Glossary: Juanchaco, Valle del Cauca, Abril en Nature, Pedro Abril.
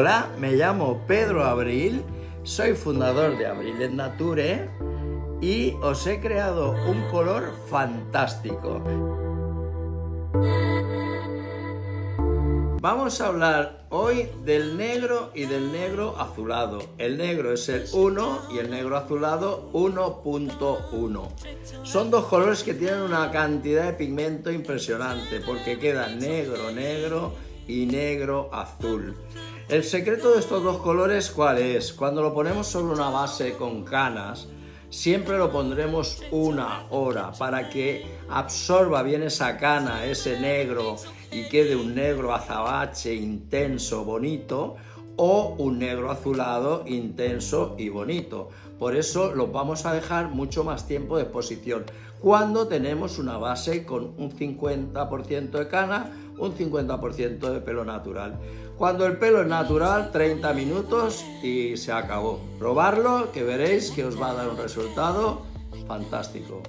Hola, me llamo Pedro Abril, soy fundador de Abril en Nature y os he creado un color fantástico. Vamos a hablar hoy del negro y del negro azulado. El negro es el 1 y el negro azulado 1.1. Son dos colores que tienen una cantidad de pigmento impresionante porque queda negro, negro y negro azul. El secreto de estos dos colores, ¿cuál es? Cuando lo ponemos sobre una base con canas, siempre lo pondremos una hora para que absorba bien esa cana, ese negro, y quede un negro azabache intenso, bonito, o un negro azulado intenso y bonito. Por eso lo vamos a dejar mucho más tiempo de exposición. Cuando tenemos una base con un 50% de cana, un 50% de pelo natural. Cuando el pelo es natural, 30 minutos y se acabó. Probarlo, que veréis que os va a dar un resultado fantástico.